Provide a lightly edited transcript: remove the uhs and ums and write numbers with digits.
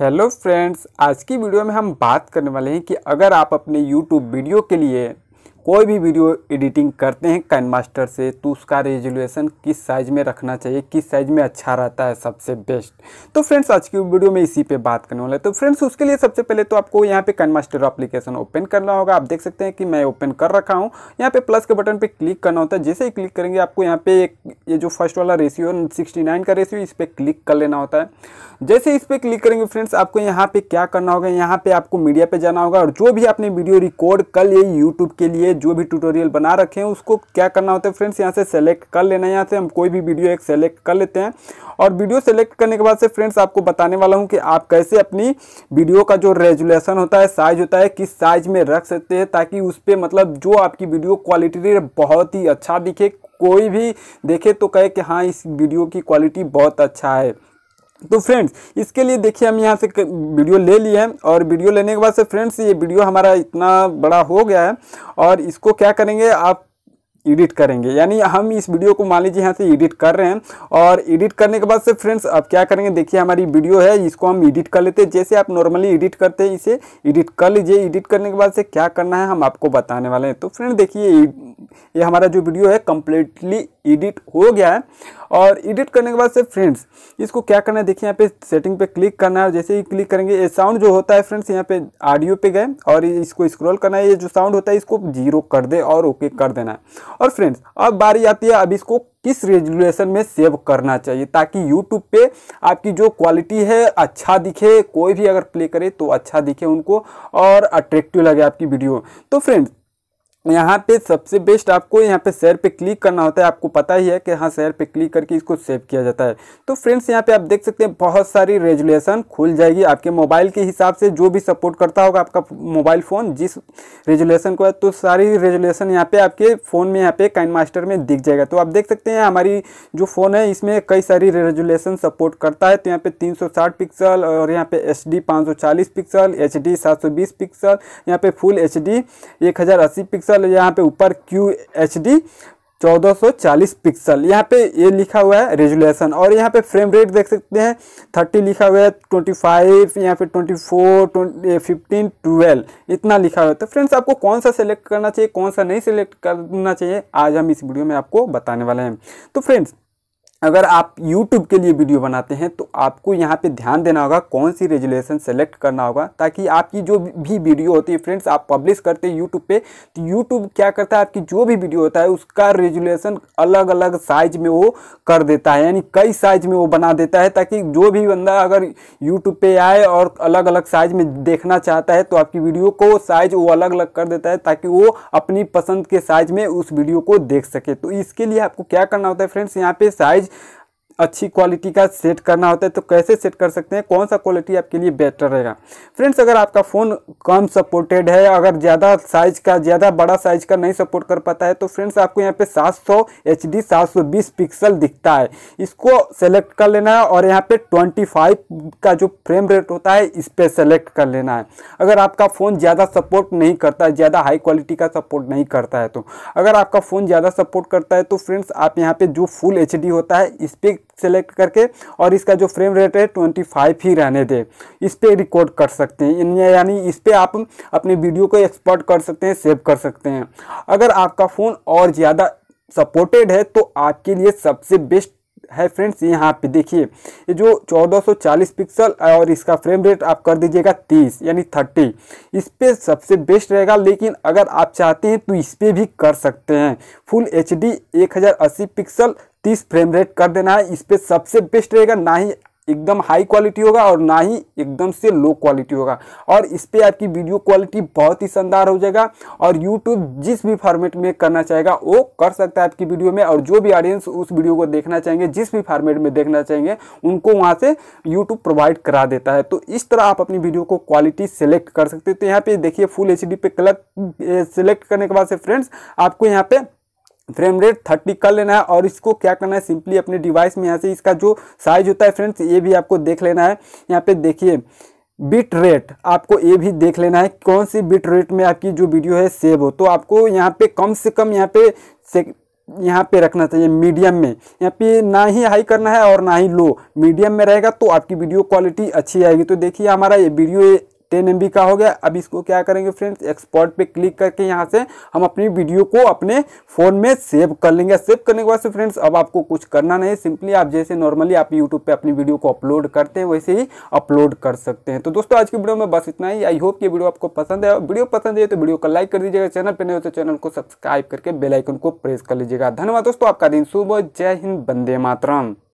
Hello friends, आज की video में हम बात करने वाले हैं कि अगर आप अपने YouTube वीडियो के लिए कोई भी वीडियो एडिटिंग करते हैं कैन मास्टर से तो उसका रेजोल्यूशन किस साइज़ में रखना चाहिए, किस साइज़ में अच्छा रहता है सबसे बेस्ट। तो फ्रेंड्स आज की वीडियो में इसी पे बात करने वाला है। तो फ्रेंड्स उसके लिए सबसे पहले तो आपको यहाँ पे कैन मास्टर एप्लीकेशन ओपन करना होगा। आप देख सकते हैं कि मैं ओपन कर रखा हूँ। यहाँ पे प्लस के बटन पर क्लिक करना होता है। जैसे ही क्लिक करेंगे आपको यहाँ पे ये जो फर्स्ट वाला रेशियो 69 का रेशियो इस पर क्लिक कर लेना होता है। जैसे ही इस पर क्लिक करेंगे फ्रेंड्स आपको यहाँ पे क्या करना होगा, यहाँ पे आपको मीडिया पे जाना होगा और जो भी आपने वीडियो रिकॉर्ड कर लिए यूट्यूब के लिए जो भी ट्यूटोरियल बना रखे हैं उसको क्या करना होता है फ्रेंड्स, यहाँ से सेलेक्ट कर लेना है। यहाँ से हम कोई भी वीडियो एक सेलेक्ट कर लेते हैं और वीडियो सेलेक्ट करने के बाद से फ्रेंड्स आपको बताने वाला हूँ कि आप कैसे अपनी वीडियो का जो रेजुलेशन होता है साइज होता है किस साइज में रख सकते हैं ताकि उस पर मतलब जो आपकी वीडियो क्वालिटी बहुत ही अच्छा दिखे, कोई भी देखे तो कहे कि हाँ इस वीडियो की क्वालिटी बहुत अच्छा है। तो फ्रेंड्स इसके लिए देखिए हम यहाँ से वीडियो ले लिए हैं और वीडियो लेने के बाद से फ्रेंड्स ये वीडियो हमारा इतना बड़ा हो गया है और इसको क्या करेंगे आप एडिट करेंगे। यानी हम इस वीडियो को मान लीजिए यहाँ से एडिट कर रहे हैं और एडिट करने के बाद से फ्रेंड्स अब क्या करेंगे, देखिए हमारी वीडियो है इसको हम एडिट कर लेते हैं। जैसे आप नॉर्मली एडिट करते हैं इसे एडिट कर लीजिए। एडिट करने के बाद से क्या करना है हम आपको बताने वाले हैं। तो फ्रेंड देखिए ये हमारा जो वीडियो है कम्प्लीटली एडिट हो गया है और एडिट करने के बाद से फ्रेंड्स इसको क्या करना है, देखिए यहाँ पे सेटिंग पे क्लिक करना है और जैसे ही क्लिक करेंगे ये साउंड जो होता है फ्रेंड्स यहाँ पे ऑडियो पे गए और इसको स्क्रॉल करना है। ये जो साउंड होता है इसको 0 कर दे और ओके कर देना है। और फ्रेंड्स अब बारी आती है अब इसको किस रेजुलेशन में सेव करना चाहिए ताकि यूट्यूब पे आपकी जो क्वालिटी है अच्छा दिखे, कोई भी अगर प्ले करे तो अच्छा दिखे उनको और अट्रैक्टिव लगे आपकी वीडियो। तो फ्रेंड्स यहाँ पे सबसे बेस्ट आपको यहाँ पे शेयर पे क्लिक करना होता है। आपको पता ही है कि हाँ शेयर पे क्लिक करके इसको सेव किया जाता है। तो फ्रेंड्स यहाँ पे आप देख सकते हैं बहुत सारी रेजुलेशन खुल जाएगी आपके मोबाइल के हिसाब से, जो भी सपोर्ट करता होगा आपका मोबाइल फ़ोन जिस रेजुलेशन को है तो सारी रेजुलेशन यहाँ पे आपके फ़ोन में यहाँ पे कैन मास्टर में दिख जाएगा। तो आप देख सकते हैं हमारी जो फ़ोन है इसमें कई सारी रेजुलेशन सपोर्ट करता है। तो यहाँ पे 360 पिक्सल और यहाँ पे HD 540 पिक्सल, HD 720 पिक्सल, यहाँ पे फुल HD 1080 पिक्सल, यहाँ पे ऊपर QHD 1440 पिक्सल यहाँ पे ये लिखा हुआ है रेजुलेशन। और यहाँ पे फ्रेम रेट देख सकते हैं 30 लिखा हुआ है, 25 यहाँ पे 24, 15, 12 इतना लिखा हुआ है। तो फ्रेंड्स आपको कौन सा सेलेक्ट करना चाहिए कौन सा नहीं सेलेक्ट करना चाहिए आज हम इस वीडियो में आपको बताने वाले हैं। तो फ्रेंड्स अगर आप YouTube के लिए वीडियो बनाते हैं तो आपको यहाँ पे ध्यान देना होगा कौन सी रेजुलेशन सेलेक्ट करना होगा ताकि आपकी जो भी वीडियो होती है फ्रेंड्स आप पब्लिश करते हैं YouTube पे तो YouTube क्या करता है आपकी जो भी वीडियो होता है उसका रेजुलेशन अलग अलग साइज में वो कर देता है, यानी कई साइज में वो बना देता है ताकि जो भी बंदा अगर यूट्यूब पर आए और अलग अलग साइज में देखना चाहता है तो आपकी वीडियो को साइज वो अलग अलग कर देता है ताकि वो अपनी पसंद के साइज में उस वीडियो को देख सके। तो इसके लिए आपको क्या करना होता है फ्रेंड्स, यहाँ पे साइज अच्छी क्वालिटी का सेट करना होता है। तो कैसे सेट कर सकते हैं, कौन सा क्वालिटी आपके लिए बेटर रहेगा फ्रेंड्स, अगर आपका फ़ोन कम सपोर्टेड है अगर ज़्यादा साइज का ज़्यादा बड़ा साइज का नहीं सपोर्ट कर पाता है तो फ्रेंड्स आपको यहाँ पे 700 HD 720 पिक्सल दिखता है इसको सेलेक्ट कर लेना है और यहाँ पे 25 का जो फ्रेम रेट होता है इस पर सेलेक्ट कर लेना है। अगर आपका फ़ोन ज़्यादा सपोर्ट नहीं करता है, ज़्यादा हाई क्वालिटी का सपोर्ट नहीं करता है, तो अगर आपका फ़ोन ज़्यादा सपोर्ट करता है तो फ्रेंड्स आप यहाँ पर जो फुल HD होता है इस पर सेलेक्ट करके और इसका जो फ्रेम रेट है 25 ही रहने दे, इस पर रिकॉर्ड कर सकते हैं। यानी इस पर आप अपने वीडियो को एक्सपोर्ट कर सकते हैं, सेव कर सकते हैं। अगर आपका फ़ोन और ज़्यादा सपोर्टेड है तो आपके लिए सबसे बेस्ट है फ्रेंड्स। यहाँ पे देखिए ये जो 1440 पिक्सल और इसका फ्रेम रेट आप कर दीजिएगा 30 यानी 30, इस पर सबसे बेस्ट रहेगा। लेकिन अगर आप चाहते हैं तो इस पर भी कर सकते हैं, full HD 1080 pixel 30 frame rate कर देना है, इस पर सबसे बेस्ट रहेगा। ना ही एकदम हाई क्वालिटी होगा और ना ही एकदम से लो क्वालिटी होगा और इस पर आपकी वीडियो क्वालिटी बहुत ही शानदार हो जाएगा और YouTube जिस भी फॉर्मेट में करना चाहेगा वो कर सकता है आपकी वीडियो में और जो भी ऑडियंस उस वीडियो को देखना चाहेंगे जिस भी फॉर्मेट में देखना चाहेंगे उनको वहाँ से YouTube प्रोवाइड करा देता है। तो इस तरह आप अपनी वीडियो को क्वालिटी सेलेक्ट कर सकते हैं। तो यहाँ पर देखिए फुल HD पे क्लिक सेलेक्ट करने के बाद से फ्रेंड्स आपको यहाँ पर फ्रेम रेट 30 कर लेना है और इसको क्या करना है सिंपली अपने डिवाइस में यहाँ से इसका जो साइज होता है फ्रेंड्स ये भी आपको देख लेना है। यहाँ पे देखिए बिट रेट आपको ये भी देख लेना है कौन सी बिट रेट में आपकी जो वीडियो है सेव हो, तो आपको यहाँ पे कम से कम यहाँ पे यहाँ पे रखना चाहिए मीडियम में। यहाँ पे ना ही हाई करना है और ना ही लो, मीडियम में रहेगा तो आपकी वीडियो क्वालिटी अच्छी आएगी। तो देखिए हमारा ये वीडियो 10 MB का हो गया। अब इसको क्या करेंगे फ्रेंड्स, एक्सपोर्ट पे क्लिक करके यहाँ से हम अपनी वीडियो को अपने फ़ोन में सेव कर लेंगे। सेव करने के बाद से फ्रेंड्स अब आपको कुछ करना नहीं, सिंपली आप जैसे नॉर्मली आप YouTube पे अपनी वीडियो को अपलोड करते हैं वैसे ही अपलोड कर सकते हैं। तो दोस्तों आज की वीडियो में बस इतना ही। आई होप ये वीडियो आपको पसंद है, वीडियो पसंद है तो वीडियो को लाइक कर दीजिएगा, चैनल पर नहीं हो तो चैनल को सब्सक्राइब करके बेल आइकन को प्रेस कर लीजिएगा। धन्यवाद दोस्तों, आपका दिन शुभ हो। जय हिंद, वंदे मातरम।